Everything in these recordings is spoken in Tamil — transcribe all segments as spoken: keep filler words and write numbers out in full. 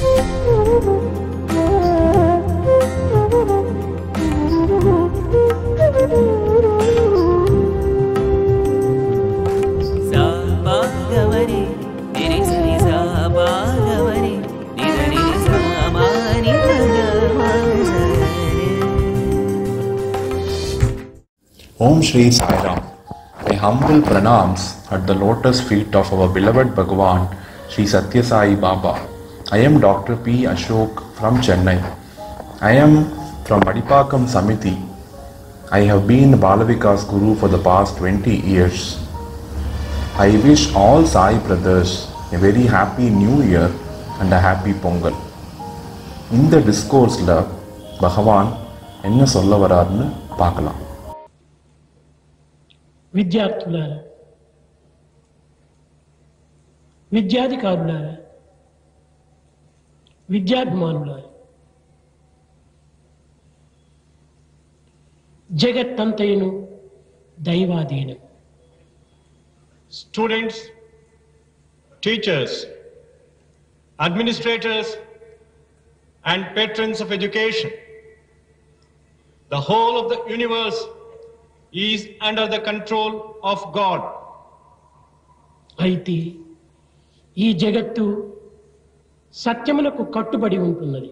Om Shri Sai Ram. My humble pranams at the lotus feet of our beloved Bhagawan Sri Sathya Sai Baba. I am Doctor P. Ashok from Chennai. I am from Adipakkam Samiti. I have been Balavika's Guru for the past twenty years. I wish all Sai brothers a very happy New Year and a happy Pongal. In the discourse, Bhagavan enna solla vararnu paakalam. Vidyarthulara, Vidyadhikarulara, Vidyabhimanulara, Jagattantayanu Daivadhena. Students, teachers, administrators and patrons of education, the whole of the universe is under the control of God. Aiti, ee jagattu satyamulaku kattubadi untunnadi.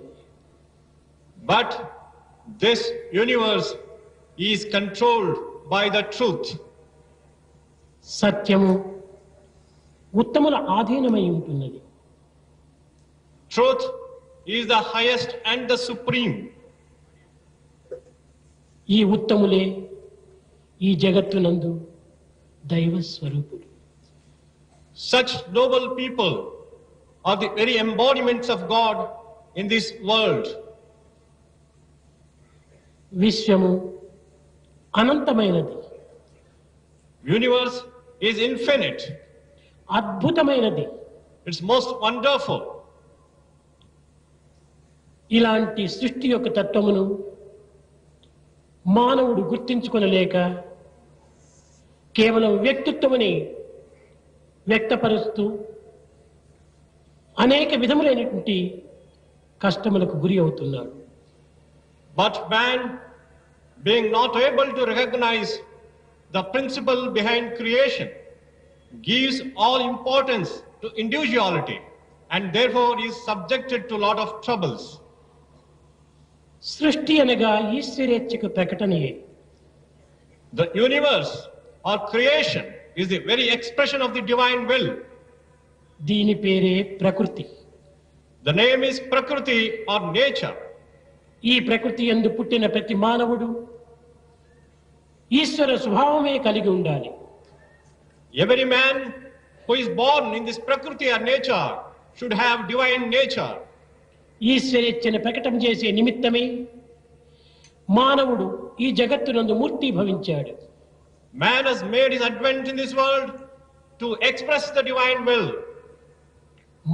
But this universe is controlled by the truth. Satyamu uttamula aadhinamai untunnadi. Truth is the highest and the supreme. Ee uttamule such noble people are the very embodiments of God in this world. Vishwamu Anantamainadi. Universe is infinite. Adbhutamainadi. It's most wonderful. Ilanti srishti yokka tattvamunu మానవుడు గుర్తించుకొనలేక కేవలం వ్యక్తిత్వమని వ్యక్తపరుస్తూ అనేక విధములైనటువంటి కష్టములకు గురి అవుతున్నారు. But man, being not able to recognize the principle behind creation, gives all importance to individuality and therefore is subjected to a lot of troubles. Srishti anaga Ishvarechika prakatanaye. The universe or creation is the very expression of the divine will. Dini pere Prakriti. The name is Prakriti or nature. Ee Prakriti yandu puttina prati manavudu Ishvara swabhavame kaligi undali. Every man who is born in this Prakriti or nature should have divine nature. ఈశ్వరేచ్ఛను ప్రకటం చేసే నిమిత్తమే మానవుడు ఈ జగత్తునందు మూర్తి భవించాడు. Man has made his advent in this world to express the divine will.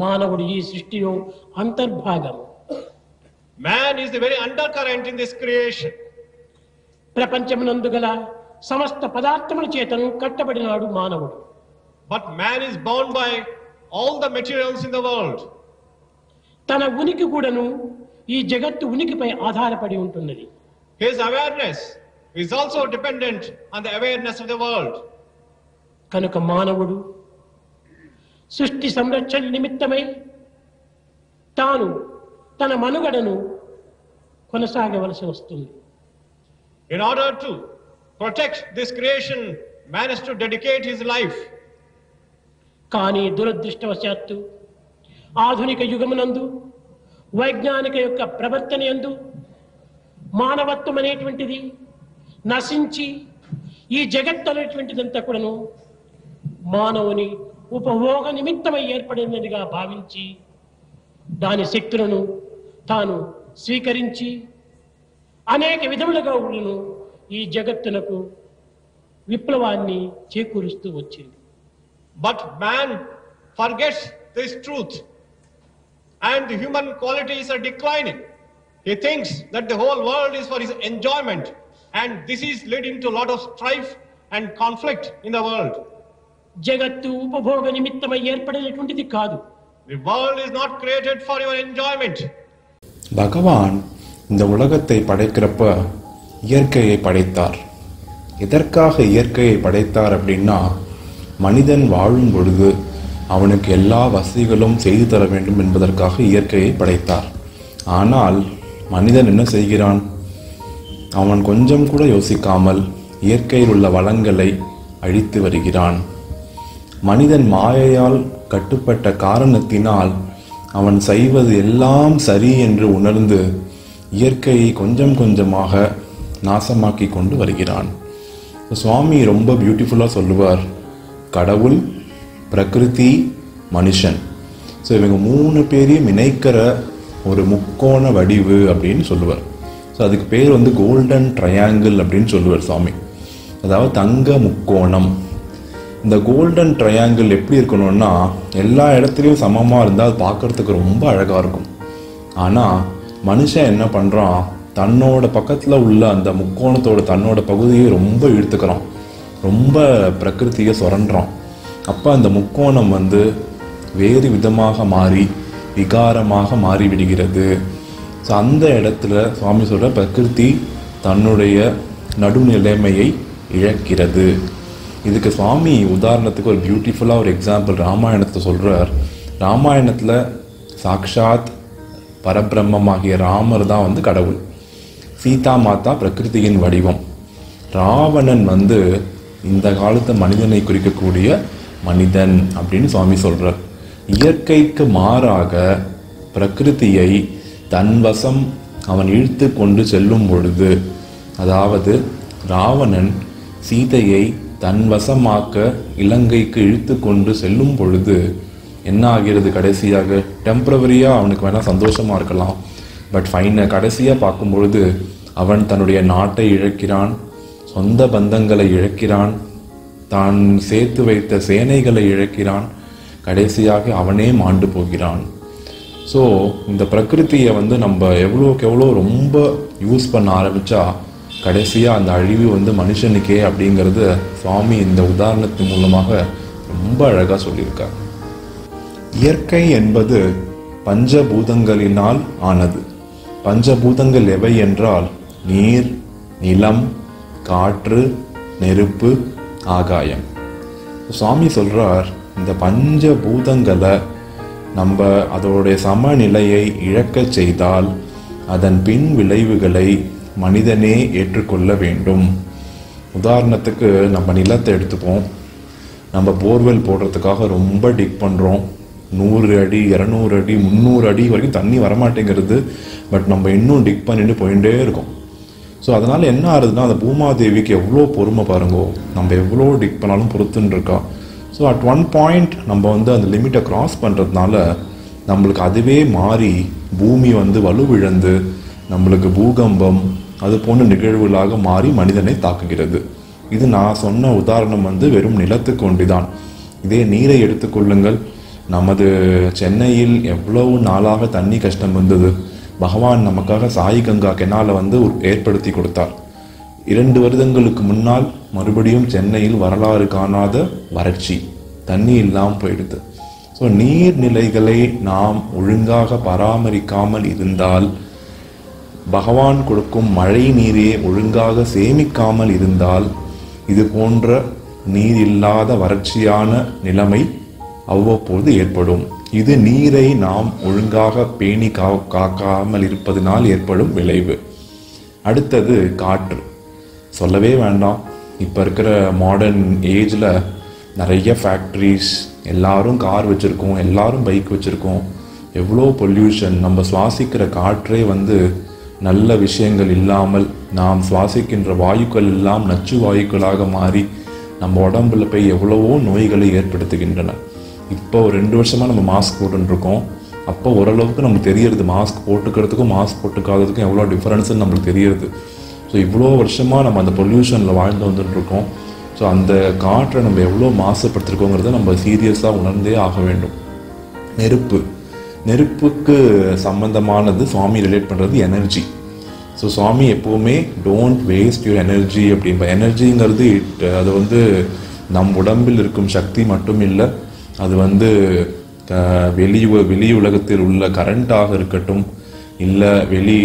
మానవుడు ఈ సృష్టిలో అంతర్భాగం. Man is the very undercurrent in this creation. ప్రపంచమునందు గల సమస్త పదార్థముల చేతను కట్టబడినాడు మానవుడు. But man is bound by all the materials in the world. తన ఉనికి కూడాను ఈ జగత్తు ఉనికిపై ఆధారపడి ఉంటుంది. His awareness is also dependent on the awareness of the world. కనుక మానవుడు సృష్టి సంరక్షణ నిమిత్తమై తాను తన మనుగడను కొనసాగవలసి వస్తుంది. In order to protect this creation, man has to dedicate his life. కానీ దురదృష్టవశాత్తు ఆధునిక యుగమునందు వైజ్ఞానిక యొక్క ప్రవర్తన యందు మానవత్వం అనేటువంటిది నశించి ఈ జగత్తు అనేటువంటిదంతా కూడాను మానవుని ఉపభోగ నిమిత్తమై ఏర్పడినదిగా భావించి దాని శక్తులను తాను స్వీకరించి అనేక విధములుగా ఉండును ఈ జగత్తునకు విప్లవాన్ని చేకూరుస్తూ వచ్చింది. But man forgets this truth. And the human qualities are declining. He thinks that the whole world is for his enjoyment, and this is leading to a lot of strife and conflict in the world. Jagattu upabhoga nimittamai erpadinatuntidi kaadu. The world is not created for your enjoyment. Bhagavan, இந்த உலகத்தை படைக்கிறப்ப இயற்கையை படைத்தார். எதற்காக இயற்கையை படைத்தார் அப்படின்னா, மனிதன் வாழும் பொழுது அவனுக்கு எல்லா வசதிகளும் செய்து தர வேண்டும் என்பதற்காக இயற்கையை படைத்தார். ஆனால் மனிதன் என்ன செய்கிறான்? அவன் கொஞ்சம் கூட யோசிக்காமல் இயற்கையில் உள்ள வளங்களை அழித்து வருகிறான். மனிதன் மாயையால் கட்டுப்பட்ட காரணத்தினால் அவன் செய்வது எல்லாம் சரி என்று உணர்ந்து இயற்கையை கொஞ்சம் கொஞ்சமாக நாசமாக்கி கொண்டு வருகிறான். சுவாமி ரொம்ப பியூட்டிஃபுல்லாக சொல்லுவார், கடவுள், பிரகிருதி, மனுஷன், ஸோ இவங்க மூணு பேரையும் இணைக்கிற ஒரு முக்கோண வடிவு அப்படின்னு சொல்லுவார். ஸோ அதுக்கு பேர் வந்து கோல்டன் ட்ரையாங்கிள் அப்படின்னு சொல்லுவார் சுவாமி, அதாவது தங்க முக்கோணம். இந்த கோல்டன் ட்ரையாங்கிள் எப்படி இருக்கணும்னா, எல்லா இடத்துலையும் சமமாக இருந்தால் அது பார்க்குறதுக்கு ரொம்ப அழகாக இருக்கும். ஆனால் மனுஷன் என்ன பண்ணுறான், தன்னோட பக்கத்தில் உள்ள அந்த முக்கோணத்தோட தன்னோட பகுதியை ரொம்ப இழுத்துக்கிறான், ரொம்ப பிரகிருதியை சுரண்டுறான். அப்போ அந்த முக்கோணம் வந்து வேறு விதமாக மாறி விகாரமாக மாறிவிடுகிறது. ஸோ அந்த இடத்துல சுவாமி சொல்கிற பிரகிருதி தன்னுடைய நடுநிலைமையை இழக்கிறது. இதுக்கு சுவாமி உதாரணத்துக்கு ஒரு பியூட்டிஃபுல்லாக ஒரு எக்ஸாம்பிள் ராமாயணத்தை சொல்கிறார். ராமாயணத்தில் சாக்ஷாத் பரபிரம்மமாகிய ராமர் தான் வந்து கடவுள், சீதா மாதா பிரகிருதியின் வடிவம், ராவணன் வந்து இந்த காலத்து மனிதனை குறிக்கக்கூடிய மனிதன் அப்படின்னு சுவாமி சொல்கிறார். இயற்கைக்கு மாறாக பிரகிருதியை தன்வசம் அவன் இழுத்து கொண்டு செல்லும் பொழுது, அதாவது ராவணன் சீதையை தன்வசமாக்க இலங்கைக்கு இழுத்து கொண்டு செல்லும் பொழுது என்ன ஆகிறது? கடைசியாக டெம்பரவரியாக அவனுக்கு வேணால் சந்தோஷமாக இருக்கலாம், பட் ஃபைனை கடைசியாக பார்க்கும்பொழுது அவன் தன்னுடைய நாட்டை இழக்கிறான், சொந்த பந்தங்களை இழக்கிறான், தான் சேர்த்து வைத்த சேனைகளை இழக்கிறான், கடைசியாக அவனே மாண்டு போகிறான். ஸோ இந்த பிரகிருதியை வந்து நம்ம எவ்வளோக்கு எவ்வளோ ரொம்ப யூஸ் பண்ண ஆரம்பித்தா கடைசியாக அந்த அழிவு வந்து மனுஷனுக்கே அப்படிங்கிறது சுவாமி இந்த உதாரணத்தின் மூலமாக ரொம்ப அழகாக சொல்லியிருக்கார். இயற்கை என்பது பஞ்சபூதங்களினால் ஆனது. பஞ்சபூதங்கள் எவை என்றால் நீர், நிலம், காற்று, நெருப்பு, ஆகாயம். சுவாமி சொல்கிறார், இந்த பஞ்சபூதங்களை நம்ம அதோடைய சமநிலையை இழக்க செய்தால் அதன் பின் விளைவுகளை மனிதனே ஏற்றுக்கொள்ள வேண்டும். உதாரணத்துக்கு நம்ம நிலத்தை எடுத்துப்போம். நம்ம போர்வெல் போடுறதுக்காக ரொம்ப டிக் பண்ணுறோம், நூறு அடி இரநூறு அடி முந்நூறு அடி வரைக்கும் தண்ணி வரமாட்டேங்கிறது, பட் நம்ம இன்னும் டிக் பண்ணிட்டு போயிட்டே இருக்கோம். ஸோ அதனால் என்ன ஆகுதுன்னா, அந்த பூமாதேவிக்கு எவ்வளோ பொறுமை பாருங்கோ, நம்ம எவ்வளோ டிக் பண்ணாலும் பொறுத்துன்னு இருக்கா. ஸோ அட் ஒன் பாயிண்ட் நம்ம வந்து அந்த லிமிட்டை க்ராஸ் பண்ணுறதுனால நம்மளுக்கு அதுவே மாறி பூமி வந்து வலுவிழந்து நம்மளுக்கு பூகம்பம் அது போன்ற நிகழ்வுகளாக மாறி மனிதனை தாக்குகிறது. இது நான் சொன்ன உதாரணம் வந்து வெறும் நிலத்துக்கு ஒன்றிதான். இதே நீரை எடுத்துக்கொள்ளுங்கள். நமது சென்னையில் எவ்வளவு நாளாக தண்ணி கஷ்டம் வந்தது. பகவான் நமக்காக சாய் கங்கா கெனாலை வந்து ஏற்படுத்தி கொடுத்தார். இரண்டு வருடங்களுக்கு முன்னால் மறுபடியும் சென்னையில் வரலாறு காணாத வறட்சி, தண்ணி இல்லாமல் போயிடுது. ஸோ நீர்நிலைகளை நாம் ஒழுங்காக பராமரிக்காமல் இருந்தால், பகவான் கொடுக்கும் மழை நீரையே ஒழுங்காக சேமிக்காமல் இருந்தால், இது போன்ற நீர் இல்லாத வறட்சியான நிலைமை அவ்வப்போது ஏற்படும். இது நீரை நாம் ஒழுங்காக பேணி கா காக்காமல் இருப்பதனால் ஏற்படும் விளைவு. அடுத்தது காற்று. சொல்லவே வேண்டாம், இப்போ இருக்கிற மாடர்ன் ஏஜில் நிறைய ஃபேக்ட்ரிஸ், எல்லாரும் கார் வச்சுருக்கோம், எல்லாரும் பைக் வச்சுருக்கோம், எவ்வளோ பொல்யூஷன். நம்ம சுவாசிக்கிற காற்றே வந்து நல்ல விஷயங்கள் இல்லாமல், நாம் சுவாசிக்கின்ற வாயுக்கள் எல்லாம் நச்சு வாயுக்களாக மாறி நம்ம உடம்புல போய் எவ்வளவோ நோய்களை ஏற்படுத்துகின்றன. இப்போ ஒரு ரெண்டு வருஷமாக நம்ம மாஸ்க் போட்டுருக்கோம். அப்போ ஓரளவுக்கு நமக்கு தெரியுது, மாஸ்க் போட்டுக்கிறதுக்கும் மாஸ்க் போட்டுக்காததுக்கும் எவ்வளோ டிஃப்ரென்ஸுன்னு நம்மளுக்கு தெரியுது. ஸோ இவ்வளோ வருஷமாக நம்ம அந்த பொல்யூஷனில் வாழ்ந்து வந்துட்டுருக்கோம். ஸோ அந்த காற்றை நம்ம எவ்வளோ மாசுபடுத்திருக்கோங்கிறத நம்ம சீரியஸாக உணர்ந்தே ஆக வேண்டும். நெருப்பு, நெருப்புக்கு சம்பந்தமானது சுவாமி ரிலேட் பண்ணுறது எனர்ஜி. ஸோ சுவாமி எப்போவுமே டோன்ட் வேஸ்ட் யூர் எனர்ஜி அப்படின்பா. எனர்ஜிங்கிறது இட் அது வந்து நம் உடம்பில் இருக்கும் சக்தி மட்டும் இல்லை, அது வந்து வெளி வெளி உலகத்தில் உள்ள கரண்டாக இருக்கட்டும், இல்லை வெளி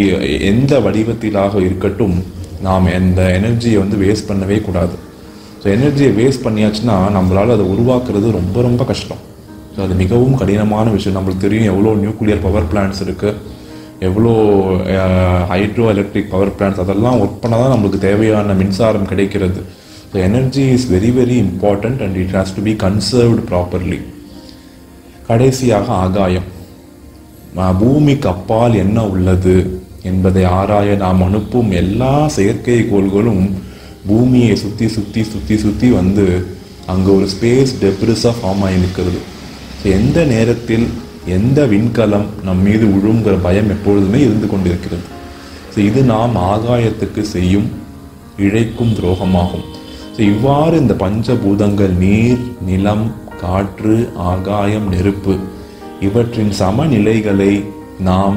எந்த வடிவத்திலாக இருக்கட்டும், நாம் அந்த எனர்ஜியை வந்து வேஸ்ட் பண்ணவே கூடாது. ஸோ எனர்ஜியை வேஸ்ட் பண்ணியாச்சுன்னா நம்மளால் அதை உருவாக்குறது ரொம்ப ரொம்ப கஷ்டம். ஸோ அது மிகவும் கடினமான விஷயம். நம்மளுக்கு தெரியும் எவ்வளோ நியூக்ளியர் பவர் பிளான்ட்ஸ் இருக்குது, எவ்வளோ ஹைட்ரோ எலக்ட்ரிக் பவர் பிளான்ட்ஸ், அதெல்லாம் ஒர்க் பண்ணால் தான் நம்மளுக்கு தேவையான மின்சாரம் கிடைக்கிறது. So energy is very very important and it has to be conserved properly. கடைசியாக ஆகாயம், பூமிக்கு அப்பால் என்ன உள்ளது என்பதை ஆராய நாம் அனுப்பும் எல்லா செயற்கை கோள்களும் பூமியை சுற்றி சுற்றி சுற்றி சுற்றி வந்து அங்கே ஒரு ஸ்பேஸ் டெப்ரிஸாக ஃபார்ம் ஆகி நிற்கிறது. ஸோ எந்த நேரத்தில் எந்த விண்கலம் நம் மீது விழுங்குற பயம் எப்பொழுதுமே இருந்து கொண்டிருக்கிறது. ஸோ இது நாம் ஆகாயத்துக்கு செய்யும் இழைக்கும் துரோகமாகும். ஸோ இவ்வாறு இந்த பஞ்சபூதங்கள் நீர், நிலம், காற்று, ஆகாயம், நெருப்பு இவற்றின் சமநிலைகளை நாம்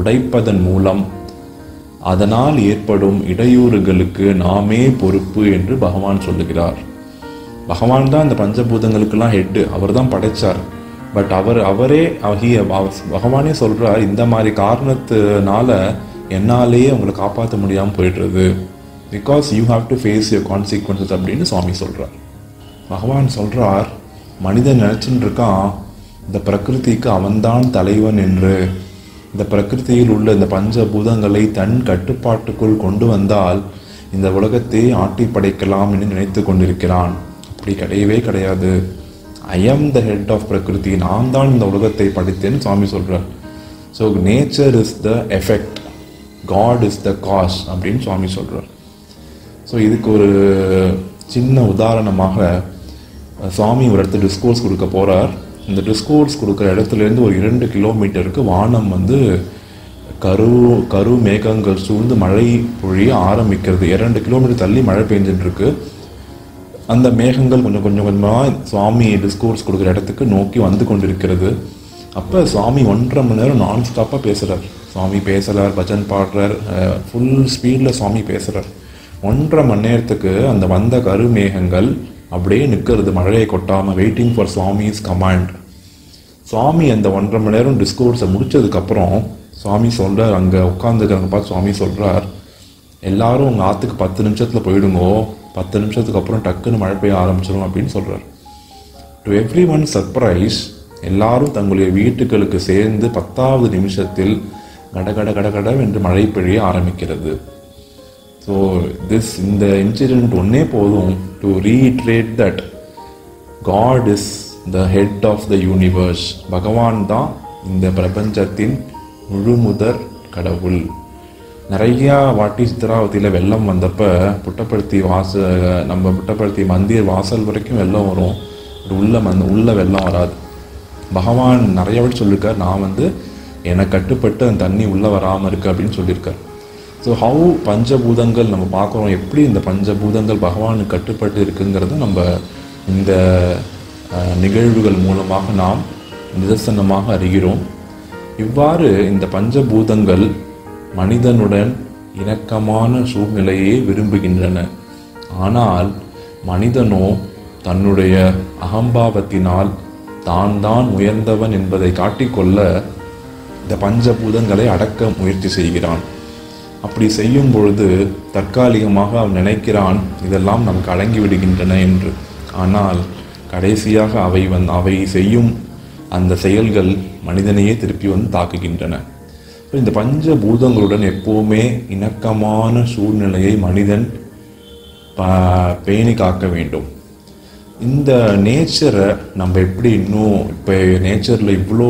உடைப்பதன் மூலம் அதனால் ஏற்படும் இடையூறுகளுக்கு நாமே பொறுப்பு என்று பகவான் சொல்லுகிறார். பகவான் தான் இந்த பஞ்சபூதங்களுக்கெல்லாம் ஹெட்டு, அவர் தான் படைத்தார். பட் அவர் அவரே ஆகிய பகவானே சொல்கிறார், இந்த மாதிரி காரணத்தினால என்னாலேயே உங்களை காப்பாற்ற முடியாமல் போயிடுறது, because you have to face your consequences அப்படின்னு சுவாமி சொல்கிறார். பகவான் சொல்கிறார், மனிதன் நினச்சின்னு இருக்கான் இந்த பிரகிருதிக்கு அவன்தான் தலைவன் என்று. இந்த பிரகிருதியில் உள்ள இந்த பஞ்சபூதங்களை தன் கட்டுப்பாட்டுக்குள் கொண்டு வந்தால் இந்த உலகத்தை ஆட்டி படைக்கலாம் என்று நினைத்து கொண்டிருக்கிறான். அப்படி கிடையவே கிடையாது. ஐ ஆம் த ஹெட் ஆஃப் பிரகிருதி, நான் தான் இந்த உலகத்தை படைத்தேன்னு சுவாமி சொல்கிறார். So nature is the effect, God is the cause அப்படின்னு சுவாமி சொல்கிறார். ஸோ இதுக்கு ஒரு சின்ன உதாரணமாக சுவாமி ஒரு இடத்துல டிஸ்கோர்ஸ் கொடுக்க போகிறார். இந்த டிஸ்கோர்ஸ் கொடுக்குற இடத்துலேருந்து ஒரு இரண்டு கிலோமீட்டருக்கு வானம் வந்து கரு கரு மேகங்கள் சூழ்ந்து மழை பொழிய ஆரம்பிக்கிறது. இரண்டு கிலோமீட்டர் தள்ளி மழை பெஞ்சின்ட்டுருக்கு. அந்த மேகங்கள் கொஞ்சம் கொஞ்சம் கொஞ்சமாக சுவாமி டிஸ்கோர்ஸ் கொடுக்குற இடத்துக்கு நோக்கி வந்து கொண்டிருக்கிறது. அப்போ சுவாமி ஒன்றரை மணி நேரம் நான் ஸ்டாப்பாக பேசுகிறார். சுவாமி பேசுகிறார், பஜன் பாடுறார், ஃபுல் ஸ்பீடில் சுவாமி பேசுகிறார். ஒன்றரை மணி நேரத்துக்கு அந்த வந்த கருமேகங்கள் அப்படியே நிற்கிறது, மழையை கொட்டாமல், waiting for Swami's command. Swami அந்த ஒன்றரை மணி நேரம் டிஸ்கோர்ஸை முடித்ததுக்கப்புறம் சுவாமி சொல்கிறார், அங்கே உட்காந்துருக்காங்க பார்த்து சுவாமி சொல்கிறார், எல்லாரும் உங்கள் ஆற்றுக்கு பத்து நிமிஷத்தில் போயிடுங்கோ, பத்து நிமிஷத்துக்கு அப்புறம் டக்குன்னு மழை பெய்ய ஆரம்பிச்சிடும் அப்படின்னு சொல்கிறார். டு எவ்ரி ஒன் சர்ப்ரைஸ், எல்லாரும் தங்களுடைய வீட்டுகளுக்கு சேர்ந்து பத்தாவது நிமிஷத்தில் கட கட கட கடவென்று மழை பெய்ய ஆரம்பிக்கிறது. ஸோ திஸ் இந்த இன்சிடெண்ட் ஒன்றே போதும் to reiterate that God is the head of the universe. பகவான் தான் இந்த பிரபஞ்சத்தின் முழுமுதற் கடவுள். நிறையா வாட்டி சித்திராவதியில் வெள்ளம் வந்தப்போ புட்டப்படுத்தி வாச நம்ம புட்டப்படுத்தி மந்திர் வாசல் வரைக்கும் வெள்ளம் வரும், உள்ள மந்த உள்ள வெள்ளம் வராது. பகவான் நிறைய வாட்டி சொல்லியிருக்கார், நான் வந்து எனக்கு கட்டுப்பட்டு அந்த தண்ணி உள்ளே வராமல் இருக்குது அப்படின்னு சொல்லியிருக்கார். ஸோ ஹவு பஞ்சபூதங்கள் நம்ம பார்க்குறோம், எப்படி இந்த பஞ்சபூதங்கள் பகவானுக்கு கட்டுப்பட்டு இருக்குங்கிறத நம்ம இந்த நிகழ்வுகள் மூலமாக நாம் நிதர்சனமாக அறிகிறோம். இவ்வாறு இந்த பஞ்சபூதங்கள் மனிதனுடன் இணக்கமான சூழ்நிலையை விரும்புகின்றன. ஆனால் மனிதனோ தன்னுடைய அகம்பாவத்தினால் தான் தான் உயர்ந்தவன் என்பதை காட்டிக்கொள்ள இந்த பஞ்சபூதங்களை அடக்க முயற்சி செய்கிறான். அப்படி செய்யும் பொழுது தற்காலிகமாக அவன் நினைக்கிறான் இதெல்லாம் நமக்கு அடங்கி விடுகின்றன என்று. ஆனால் கடைசியாக அவை வந் அவை செய்யும் அந்த செயல்கள் மனிதனையே திருப்பி வந்து தாக்குகின்றன. இந்த பஞ்சபூதங்களுடன் எப்போவுமே இணக்கமான சூழ்நிலையை மனிதன் ப பேணி காக்க வேண்டும். இந்த நேச்சரை நம்ம எப்படி இன்னும், இப்போ நேச்சரில் இவ்வளோ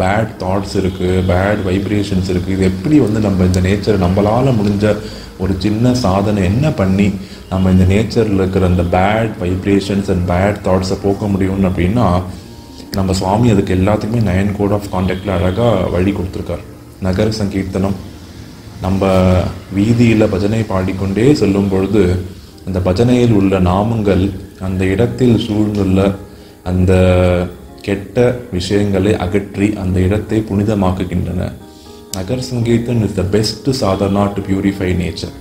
பேட் தாட்ஸ் இருக்குது, பேட் வைப்ரேஷன்ஸ் இருக்குது, இது எப்படி வந்து நம்ம இந்த நேச்சரை நம்மளால் முடிஞ்ச ஒரு சின்ன சாதனை என்ன பண்ணி நம்ம இந்த நேச்சரில் இருக்கிற அந்த பேட் வைப்ரேஷன்ஸ் அண்ட் பேட் தாட்ஸை போக்க முடியும்னு அப்படின்னா, நம்ம சுவாமி அதுக்கு எல்லாத்துக்குமே நயன் கோட் ஆஃப் கான்டாக்டில் அழகாக வழி கொடுத்துருக்கார். நகர் சங்கீர்த்தனம், நம்ம வீதியில் பஜனை பாடிக்கொண்டே செல்லும் பொழுது அந்த பஜனையில் உள்ள நாமங்கள் அந்த இடத்தில் சூழ்ந்துள்ள அந்த கெட்ட விஷயங்களை அகற்றி அந்த இடத்தை புனிதமாக்குகின்றன. நகர் Sankirtan is the best sadhana to purify nature.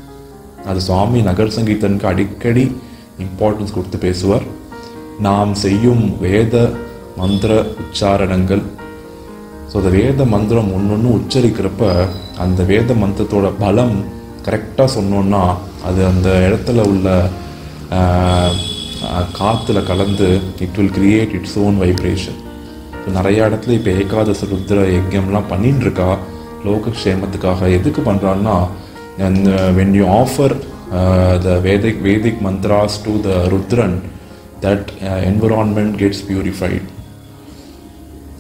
அது சுவாமி நகர் சங்கீர்த்தனுக்கு அடிக்கடி இம்பார்ட்டன்ஸ் கொடுத்து பேசுவார். நாம் செய்யும் வேத mantra ucharanangal. So the Veda Mantra Mununu Ucharikrapa and the Veda Mantra Thoda Palam correcta sonona other than the Eratala Kathala Kalandu, it will create its own vibration. So Narayadatli Peka the Sarudra Egamla Panindrika Loka Shematakaha Edukapandana, and when you offer uh, the Vedic Vedic mantras to the Rudran, that uh, environment gets purified.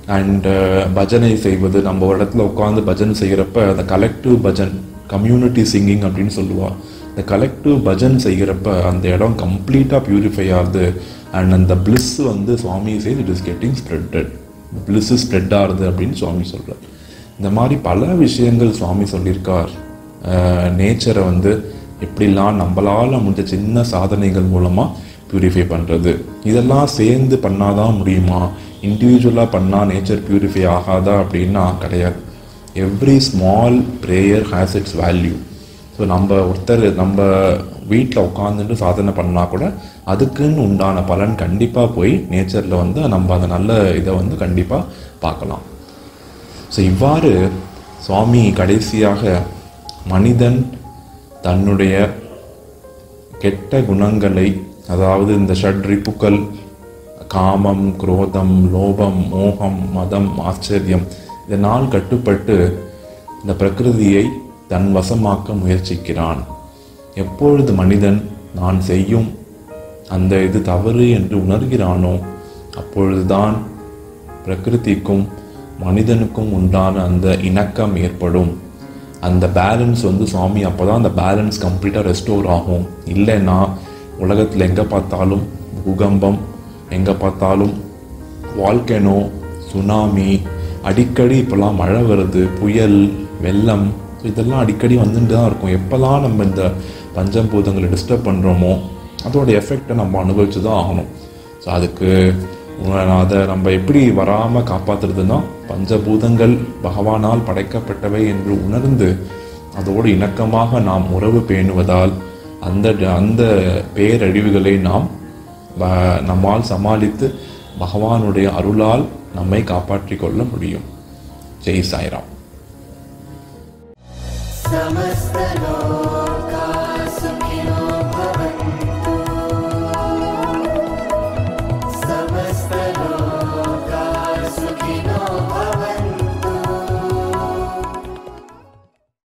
And uh, bhajanai seivadhu namba vadathla ukkaandhu bhajan seiyirappa the collective bhajan community singing appdinu solluva the collective bhajan seiyirappa and the edam complete purify aagudhu and and the bliss vandu swami says it is getting spreaded, bliss is spread aagudhu appdinu swami solrar. Indha mari pala vishayangal swami sollirkar nature vandu eppdilla nammalaala mudinja chinna sadhanaigal moolama purify pandrathu idella seendu pannada mudiyuma. Individual panna nature purify ahada appadina kadaiya. Every small prayer has its value. So namba orthar namba veetla ukkandundu sadhana panna kuda adukku undana palan kandipa poi nature la vanda namba andha nalla idha vanda kandipa paakalam. So ivaru swami kadaisiyaga manidan tannudaiya ketta gunangalai adhavadhu indha shadripukal Kamam, Krodham, Lobam, Moham, Madam, Acharyam, the Nal Katupatu, the Prakriti, Tan Vasamakam, where Chikiran. A poor the Manidan, Nan Seyum, and the Tavari and Dunargirano, a poor the Dan, Prakritikum, Manidanukum Undana, and the Inakam Erpadum, and the balance on the Swami Apadan, the balance complete a restore Ahom, Illena, Ulagat Lenga Patalum, Bugambam. எங்க பார்த்தாலும் வால்கனோ சுனாமி அடிக்கடி இப்பலாம் மழை வருது புயல் வெள்ளம் இதெல்லாம் அடிக்கடி வந்துட்டு தான் இருக்கும். எப்பலாம் நம்ம இந்த பஞ்சபூதங்களை டிஸ்டர்ப் பண்றோமோ அதோட எஃபெக்ட்டை நம்ம அனுபவிச்சு தான் ஆகணும். சோ அதுக்கு அதை நம்ம எப்படி வராம காப்பாத்துறதுன்னா பஞ்சபூதங்கள் பகவானால் படைக்கப்பட்டவை என்று உணர்ந்து அதோடு இணக்கமாக நாம் உறவு பேணுவதால் அந்த அந்த பேரழிவுகளை நாம் நம்மால் சமாளித்து பகவானுடைய அருளால் நம்மை காப்பாற்றிக் கொள்ள முடியும். ஜெய் சாய்ராம்.